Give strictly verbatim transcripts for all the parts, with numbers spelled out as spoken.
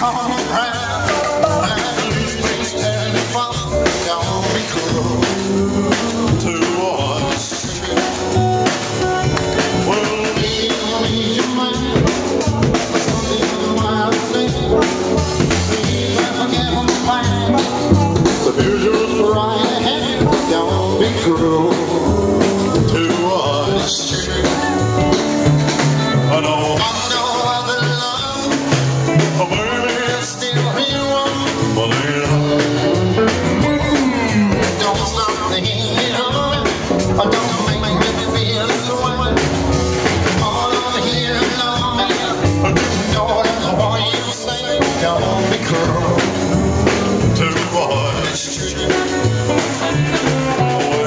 come around, and these things turn from, don't be cruel to us. Well, leave me your mind, there's nothing in the wild thing. Leave and forget on the plan, the future's right ahead, don't be cruel to us. I know I don't be cruel to us. Don't be cruel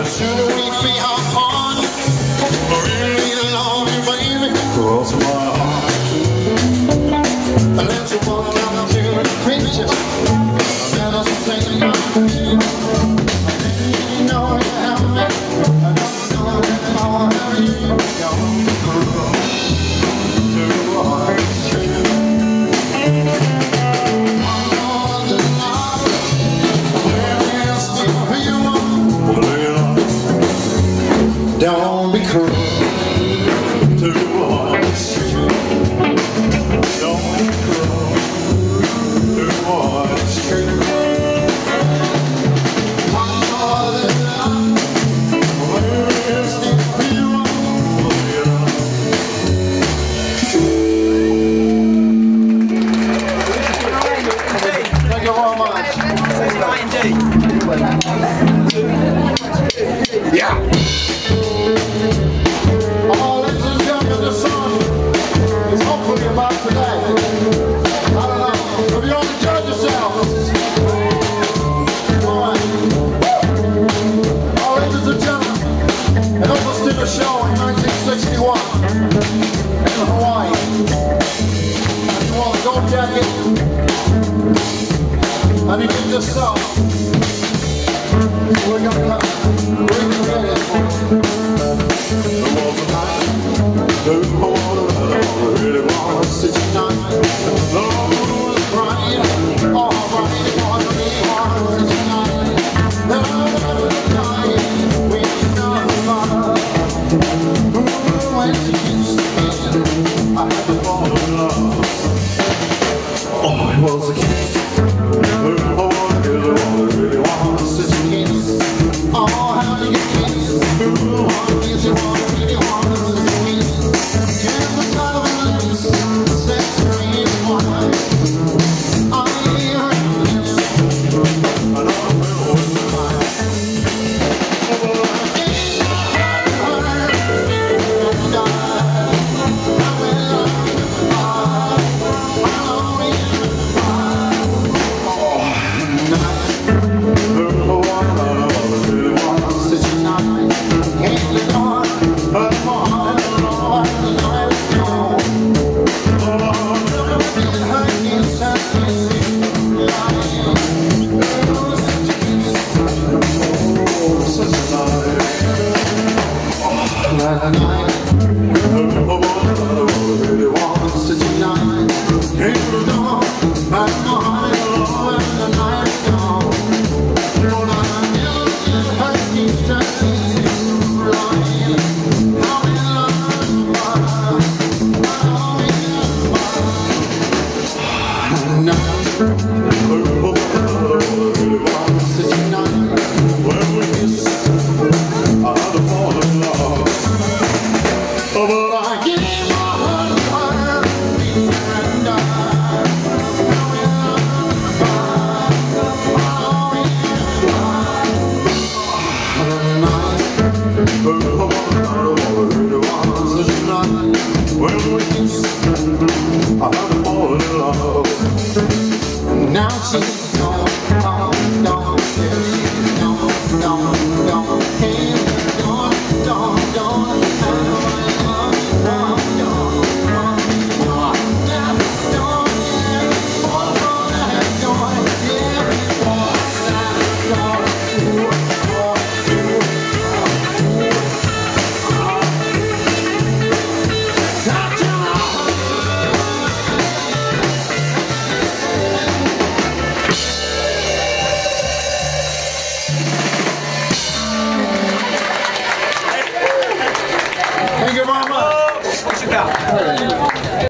to us. One more than love, where is the real? Thank you very much. Yeah. And he did this song. We're gonna come, we're gonna get it. There was a night, there was a